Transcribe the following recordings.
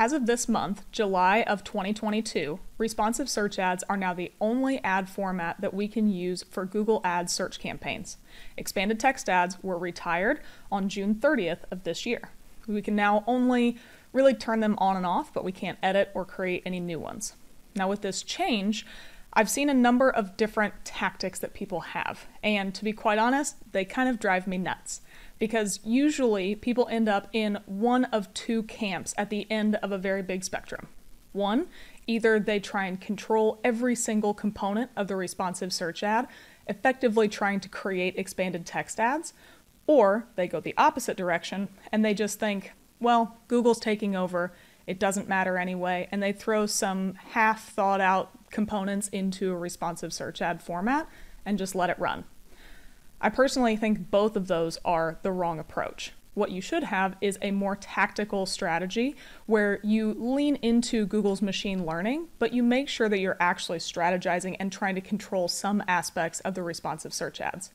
As of this month, July of 2022, responsive search ads are now the only ad format that we can use for Google Ads search campaigns. Expanded text ads were retired on June 30th of this year. We can now only really turn them on and off, but we can't edit or create any new ones. Now with this change, I've seen a number of different tactics that people have, and to be quite honest, they kind of drive me nuts. Because usually people end up in one of two camps at the end of a very big spectrum. One, either they try and control every single component of the responsive search ad, effectively trying to create expanded text ads, or they go the opposite direction and they just think, well, Google's taking over, it doesn't matter anyway, and they throw some half thought out components into a responsive search ad format and just let it run. I personally think both of those are the wrong approach. What you should have is a more tactical strategy where you lean into Google's machine learning, but you make sure that you're actually strategizing and trying to control some aspects of the responsive search ads.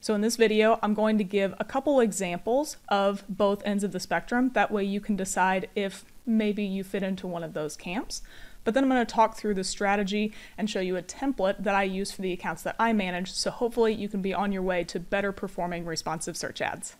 So in this video, I'm going to give a couple examples of both ends of the spectrum. That way you can decide if maybe you fit into one of those camps. But then I'm going to talk through the strategy and show you a template that I use for the accounts that I manage, so hopefully you can be on your way to better performing responsive search ads.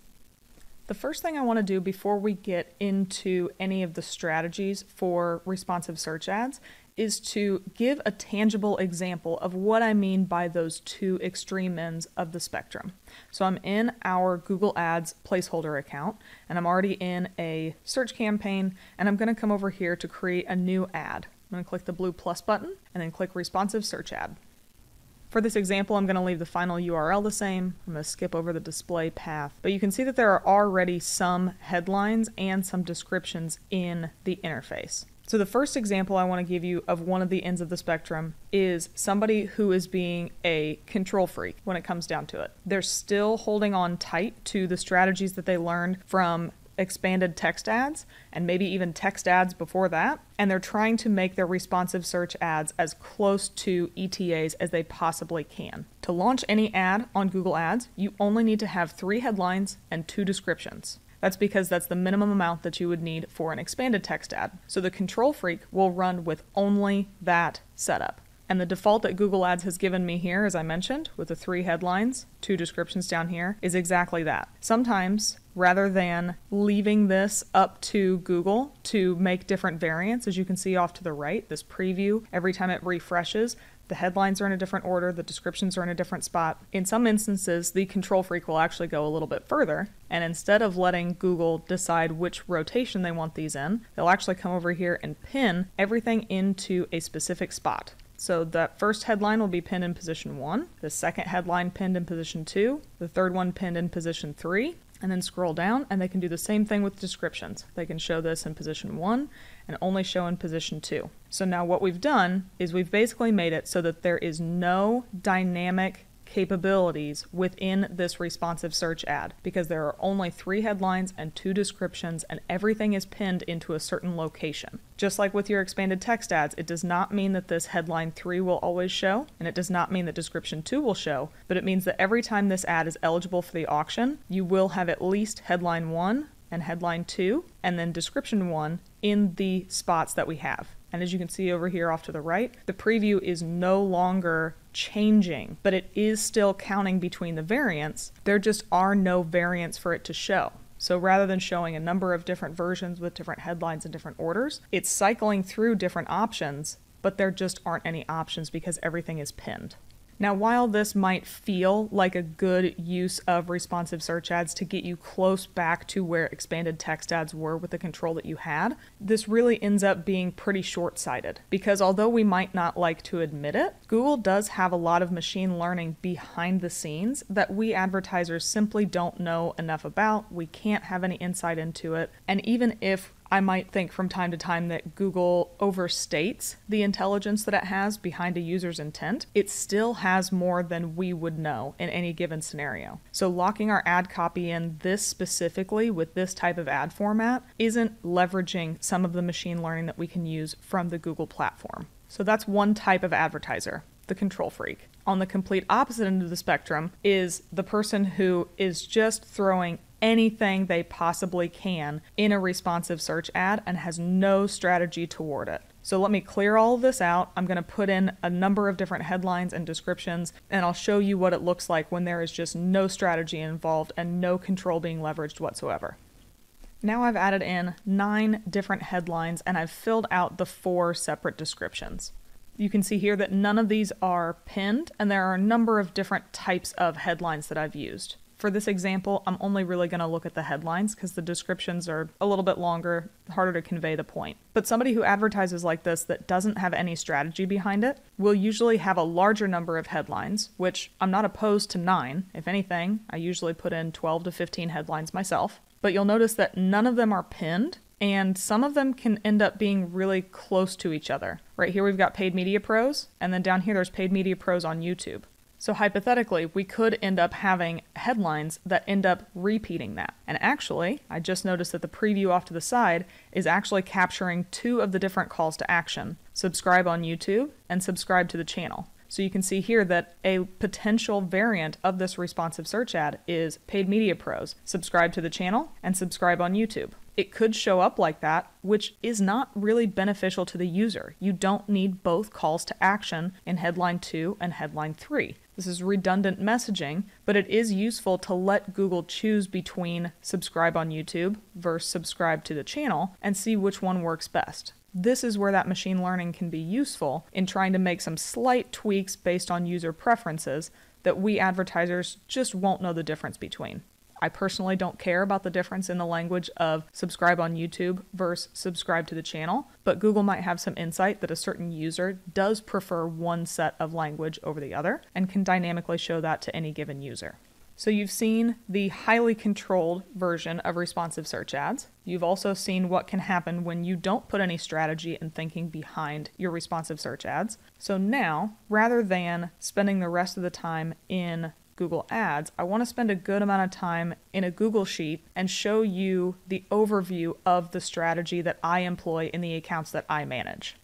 The first thing I want to do before we get into any of the strategies for responsive search ads is to give a tangible example of what I mean by those two extreme ends of the spectrum. So I'm in our Google Ads placeholder account, and I'm already in a search campaign, and I'm going to come over here to create a new ad. I'm going to click the blue plus button and then click responsive search ad. For this example, I'm going to leave the final URL the same. I'm going to skip over the display path, but you can see that there are already some headlines and some descriptions in the interface. So the first example I want to give you of one of the ends of the spectrum is somebody who is being a control freak when it comes down to it. They're still holding on tight to the strategies that they learned from expanded text ads and maybe even text ads before that, and they're trying to make their responsive search ads as close to ETAs as they possibly can. To launch any ad on Google Ads, you only need to have 3 headlines and 2 descriptions. That's because that's the minimum amount that you would need for an expanded text ad. So the control freak will run with only that setup. And the default that Google Ads has given me here, as I mentioned, with the 3 headlines, 2 descriptions down here, is exactly that. Sometimes, rather than leaving this up to Google to make different variants, as you can see off to the right, this preview, every time it refreshes, the headlines are in a different order, the descriptions are in a different spot. In some instances, the control freak will actually go a little bit further, and instead of letting Google decide which rotation they want these in, they'll actually come over here and pin everything into a specific spot. So that first headline will be pinned in position 1, the second headline pinned in position 2, the third one pinned in position 3, and then scroll down, and they can do the same thing with descriptions. They can show this in position 1 and only show in position 2. So now what we've done is we've basically made it so that there is no dynamic capabilities within this responsive search ad, because there are only 3 headlines and 2 descriptions, and everything is pinned into a certain location. Just like with your expanded text ads, it does not mean that this headline 3 will always show, and it does not mean that description 2 will show, but it means that every time this ad is eligible for the auction, you will have at least headline 1 and headline 2 and then description 1 in the spots that we have. And as you can see over here off to the right, the preview is no longer changing, but it is still counting between the variants. There just are no variants for it to show. So rather than showing a number of different versions with different headlines and different orders, it's cycling through different options, but there just aren't any options because everything is pinned. Now, while this might feel like a good use of responsive search ads to get you close back to where expanded text ads were with the control that you had, this really ends up being pretty short-sighted, because although we might not like to admit it, Google does have a lot of machine learning behind the scenes that we advertisers simply don't know enough about. We can't have any insight into it. And even if I might think from time to time that Google overstates the intelligence that it has behind a user's intent, it still has more than we would know in any given scenario. So locking our ad copy in this specifically with this type of ad format isn't leveraging some of the machine learning that we can use from the Google platform. So that's one type of advertiser, the control freak. On the complete opposite end of the spectrum is the person who is just throwing anything they possibly can in a responsive search ad and has no strategy toward it. So let me clear all of this out. I'm going to put in a number of different headlines and descriptions, and I'll show you what it looks like when there is just no strategy involved and no control being leveraged whatsoever. Now I've added in 9 different headlines and I've filled out the 4 separate descriptions. You can see here that none of these are pinned, and there are a number of different types of headlines that I've used. For this example, I'm only really going to look at the headlines because the descriptions are a little bit longer, harder to convey the point. But somebody who advertises like this that doesn't have any strategy behind it will usually have a larger number of headlines, which I'm not opposed to 9. If anything, I usually put in 12 to 15 headlines myself. But you'll notice that none of them are pinned, and some of them can end up being really close to each other. Right here we've got Paid Media Pros, and then down here there's Paid Media Pros on YouTube. So hypothetically, we could end up having headlines that end up repeating that. And actually, I just noticed that the preview off to the side is actually capturing 2 of the different calls to action: subscribe on YouTube and subscribe to the channel. So you can see here that a potential variant of this responsive search ad is Paid Media Pros, subscribe to the channel, and subscribe on YouTube. It could show up like that, which is not really beneficial to the user. You don't need both calls to action in headline 2 and headline 3. This is redundant messaging, but it is useful to let Google choose between subscribe on YouTube versus subscribe to the channel and see which one works best. This is where that machine learning can be useful in trying to make some slight tweaks based on user preferences that we advertisers just won't know the difference between. I personally don't care about the difference in the language of subscribe on YouTube versus subscribe to the channel, but Google might have some insight that a certain user does prefer one set of language over the other and can dynamically show that to any given user. So you've seen the highly controlled version of responsive search ads. You've also seen what can happen when you don't put any strategy and thinking behind your responsive search ads. So now, rather than spending the rest of the time in Google Ads, I want to spend a good amount of time in a Google Sheet and show you the overview of the strategy that I employ in the accounts that I manage.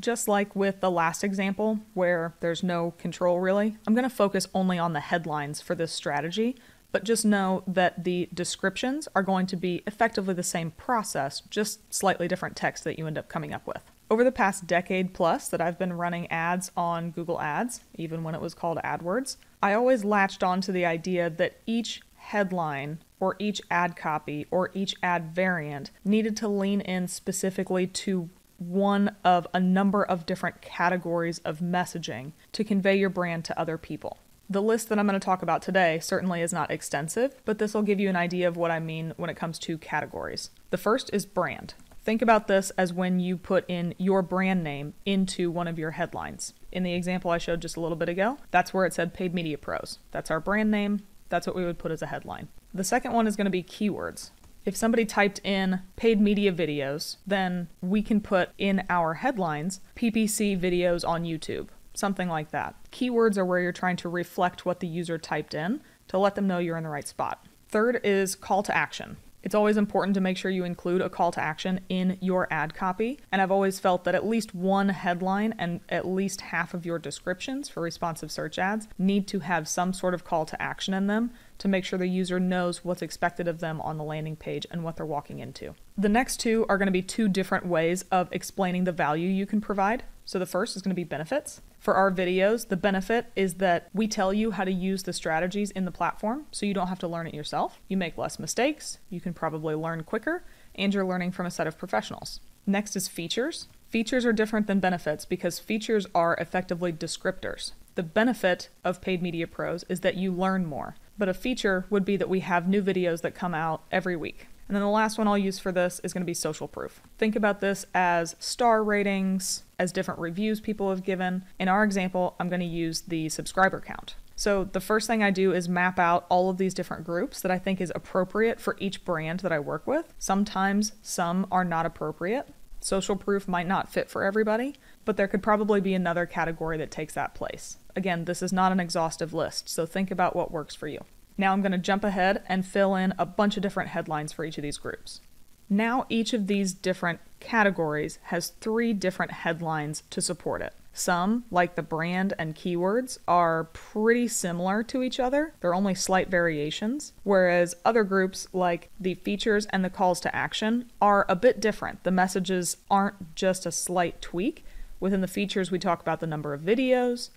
Just like with the last example where there's no control really, I'm going to focus only on the headlines for this strategy, but just know that the descriptions are going to be effectively the same process, just slightly different text that you end up coming up with. Over the past decade plus that I've been running ads on Google Ads, even when it was called AdWords, I always latched onto the idea that each headline or each ad copy or each ad variant needed to lean in specifically to one of a number of different categories of messaging to convey your brand to other people. The list that I'm going to talk about today certainly is not extensive, but this will give you an idea of what I mean when it comes to categories. The first is brand. Think about this as when you put in your brand name into one of your headlines. In the example I showed just a little bit ago, that's where it said Paid Media Pros. That's our brand name. That's what we would put as a headline. The second one is going to be keywords. If somebody typed in paid media videos, then we can put in our headlines PPC videos on YouTube, something like that. Keywords are where you're trying to reflect what the user typed in to let them know you're in the right spot. Third is call to action. It's always important to make sure you include a call to action in your ad copy, and I've always felt that at least one headline and at least half of your descriptions for responsive search ads need to have some sort of call to action in them to make sure the user knows what's expected of them on the landing page and what they're walking into. The next two are going to be 2 different ways of explaining the value you can provide. So the first is going to be benefits. For our videos, the benefit is that we tell you how to use the strategies in the platform, so you don't have to learn it yourself. You make less mistakes, you can probably learn quicker, and you're learning from a set of professionals. Next is features. Features are different than benefits because features are effectively descriptors. The benefit of Paid Media Pros is that you learn more, but a feature would be that we have new videos that come out every week. And then the last one I'll use for this is going to be social proof. Think about this as star ratings, as different reviews people have given. In our example, I'm going to use the subscriber count. So the first thing I do is map out all of these different groups that I think is appropriate for each brand that I work with. Sometimes some are not appropriate. Social proof might not fit for everybody, but there could probably be another category that takes that place. Again, this is not an exhaustive list, so think about what works for you. Now I'm going to jump ahead and fill in a bunch of different headlines for each of these groups. Now each of these different categories has 3 different headlines to support it. Some, like the brand and keywords, are pretty similar to each other. They're only slight variations, whereas other groups like the features and the calls to action are a bit different. The messages aren't just a slight tweak. Within the features, we talk about the number of videos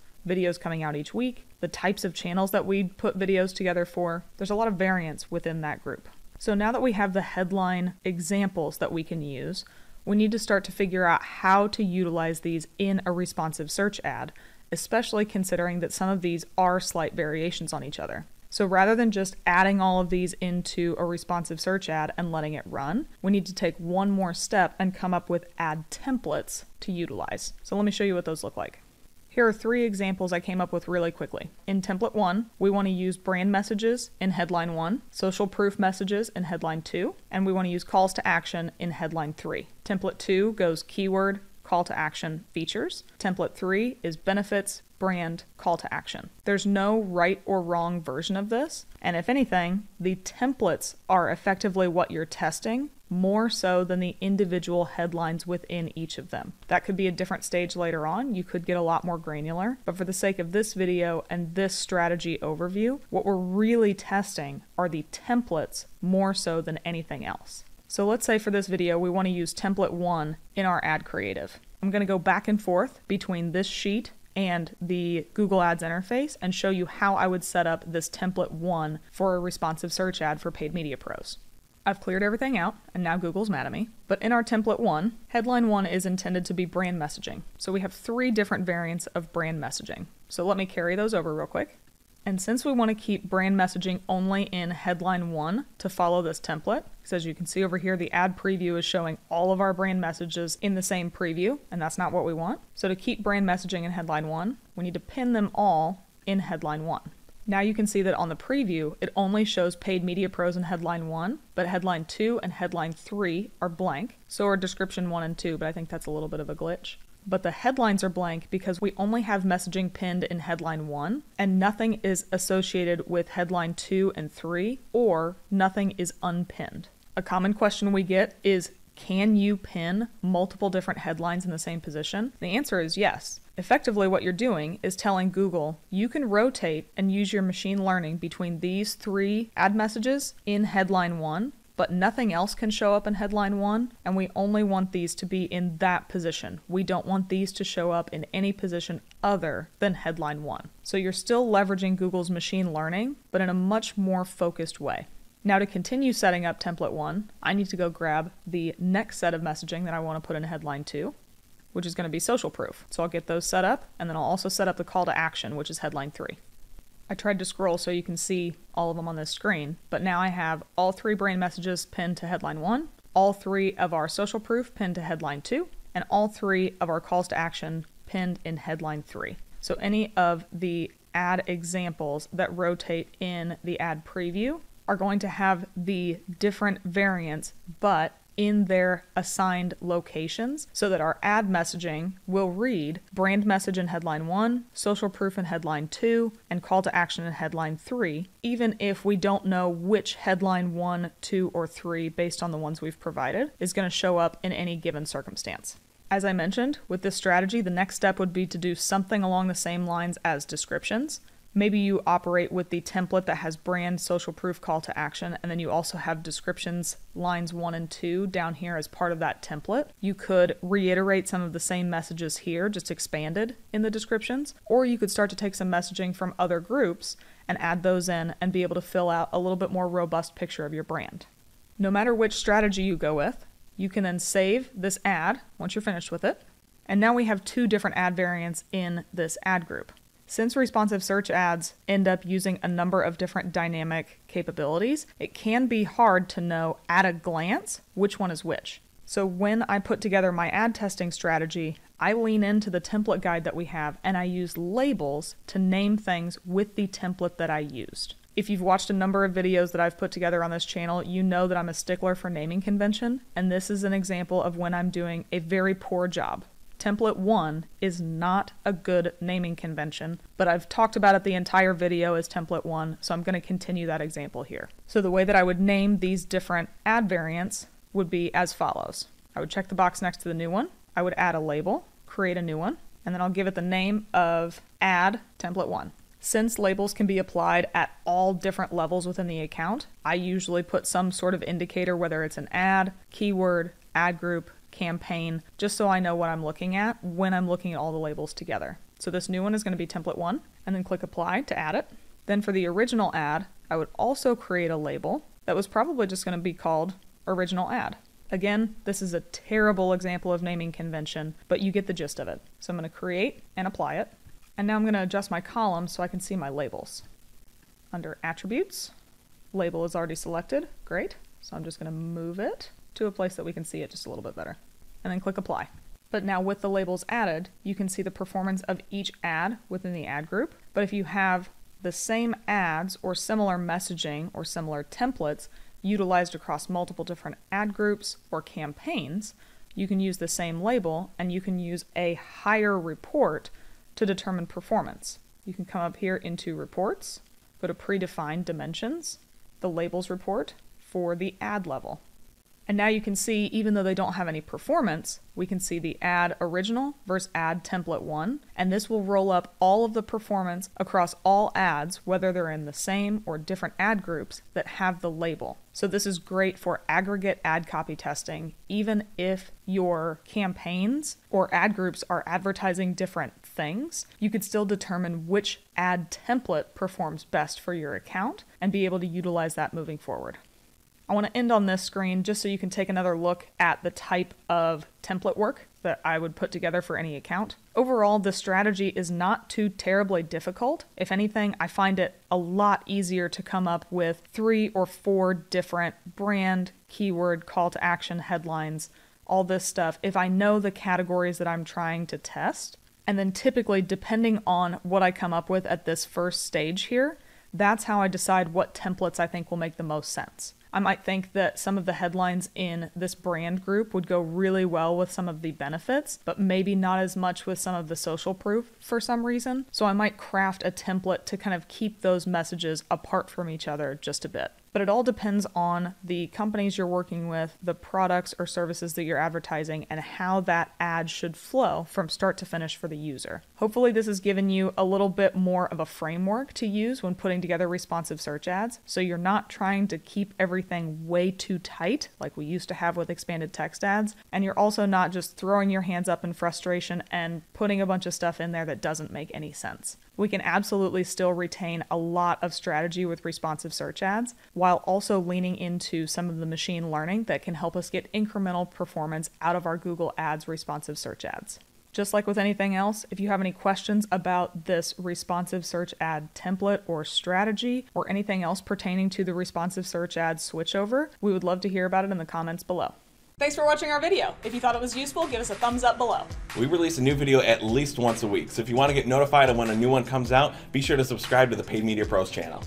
coming out each week, the types of channels that we put videos together for. There's a lot of variance within that group. So now that we have the headline examples that we can use, we need to start to figure out how to utilize these in a responsive search ad, especially considering that some of these are slight variations on each other. So rather than just adding all of these into a responsive search ad and letting it run, we need to take one more step and come up with ad templates to utilize. So let me show you what those look like. Here are three examples I came up with really quickly. In template 1, we want to use brand messages in headline 1, social proof messages in headline 2, and we want to use calls to action in headline 3. Template 2 goes keyword, call to action, features. Template 3 is benefits, brand, call to action. There's no right or wrong version of this, and if anything, the templates are effectively what you're testing, more so than the individual headlines within each of them. That could be a different stage later on. You could get a lot more granular, but for the sake of this video and this strategy overview, what we're really testing are the templates more so than anything else. So let's say for this video, we want to use template 1 in our ad creative. I'm going to go back and forth between this sheet and the Google Ads interface and show you how I would set up this template 1 for a responsive search ad for Paid Media Pros. I've cleared everything out, and now Google's mad at me. But in our template 1, headline 1 is intended to be brand messaging. So we have three different variants of brand messaging. So let me carry those over real quick. And since we want to keep brand messaging only in headline 1 to follow this template, because as you can see over here, the ad preview is showing all of our brand messages in the same preview, and that's not what we want. So to keep brand messaging in headline 1, we need to pin them all in headline 1. Now you can see that on the preview, it only shows Paid Media Pros in headline 1, but headline 2 and headline 3 are blank. So are description 1 and 2, but I think that's a little bit of a glitch. But the headlines are blank because we only have messaging pinned in headline 1, and nothing is associated with headline 2 and 3, or nothing is unpinned. A common question we get is, can you pin multiple different headlines in the same position? The answer is yes. Effectively, what you're doing is telling Google, you can rotate and use your machine learning between these three ad messages in headline 1, but nothing else can show up in headline 1, and we only want these to be in that position. We don't want these to show up in any position other than headline 1. So you're still leveraging Google's machine learning, but in a much more focused way. Now to continue setting up template 1, I need to go grab the next set of messaging that I want to put in headline 2, which is going to be social proof. So I'll get those set up, and then I'll also set up the call to action, which is headline 3. I tried to scroll so you can see all of them on this screen, but now I have all three brand messages pinned to headline 1, all three of our social proof pinned to headline 2, and all three of our calls to action pinned in headline 3. So any of the ad examples that rotate in the ad preview are going to have the different variants, but in their assigned locations, so that our ad messaging will read brand message in headline 1, social proof in headline 2, and call to action in headline 3, even if we don't know which headline 1, 2, or 3, based on the ones we've provided, is going to show up in any given circumstance. As I mentioned, with this strategy, the next step would be to do something along the same lines as descriptions. Maybe you operate with the template that has brand, social proof, call to action, and then you also have descriptions lines 1 and 2 down here as part of that template. You could reiterate some of the same messages here, just expanded in the descriptions, or you could start to take some messaging from other groups and add those in and be able to fill out a little bit more robust picture of your brand. No matter which strategy you go with, you can then save this ad once you're finished with it. And now we have two different ad variants in this ad group. Since responsive search ads end up using a number of different dynamic capabilities, it can be hard to know at a glance which one is which. So when I put together my ad testing strategy, I lean into the template guide that we have, and I use labels to name things with the template that I used. If you've watched a number of videos that I've put together on this channel, you know that I'm a stickler for naming convention, and this is an example of when I'm doing a very poor job. Template 1 is not a good naming convention, but I've talked about it the entire video as template 1, so I'm going to continue that example here. So the way that I would name these different ad variants would be as follows. I would check the box next to the new one. I would add a label, create a new one. and then I'll give it the name of Ad Template 1. Since labels can be applied at all different levels within the account, I usually put some sort of indicator, whether it's an ad, keyword, ad group, campaign, just so I know what I'm looking at when I'm looking at all the labels together. So this new one is going to be template 1, and then click apply to add it. Then for the original ad, I would also create a label that was probably just going to be called original ad. Again, this is a terrible example of naming convention, but you get the gist of it. So I'm going to create and apply it. And now I'm going to adjust my column so I can see my labels. Under attributes, label is already selected. Great. So I'm just going to move it to a place that we can see it just a little bit better. And then click apply. But now with the labels added, you can see the performance of each ad within the ad group. But if you have the same ads or similar messaging or similar templates utilized across multiple different ad groups or campaigns, you can use the same label and you can use a higher report to determine performance. You can come up here into reports, go to predefined dimensions, the labels report for the ad level. And now you can see, even though they don't have any performance, we can see the ad original versus ad template 1, and this will roll up all of the performance across all ads, whether they're in the same or different ad groups that have the label. So this is great for aggregate ad copy testing, even if your campaigns or ad groups are advertising different things. You could still determine which ad template performs best for your account and be able to utilize that moving forward. I want to end on this screen just so you can take another look at the type of template work that I would put together for any account. Overall, the strategy is not too terribly difficult. If anything, I find it a lot easier to come up with 3 or 4 different brand, keyword, call to action, headlines, all this stuff, if I know the categories that I'm trying to test. And then typically, depending on what I come up with at this first stage here, that's how I decide what templates I think will make the most sense. I might think that some of the headlines in this brand group would go really well with some of the benefits, but maybe not as much with some of the social proof for some reason. So I might craft a template to kind of keep those messages apart from each other just a bit. But it all depends on the companies you're working with, the products or services that you're advertising, and how that ad should flow from start to finish for the user. Hopefully this has given you a little bit more of a framework to use when putting together responsive search ads, so you're not trying to keep everything way too tight like we used to have with expanded text ads, and you're also not just throwing your hands up in frustration and putting a bunch of stuff in there that doesn't make any sense. We can absolutely still retain a lot of strategy with responsive search ads, while also leaning into some of the machine learning that can help us get incremental performance out of our Google Ads responsive search ads. Just like with anything else, if you have any questions about this responsive search ad template or strategy or anything else pertaining to the responsive search ad switchover, we would love to hear about it in the comments below. Thanks for watching our video. If you thought it was useful, give us a thumbs up below. We release a new video at least once a week, so if you want to get notified of when a new one comes out, be sure to subscribe to the Paid Media Pros channel.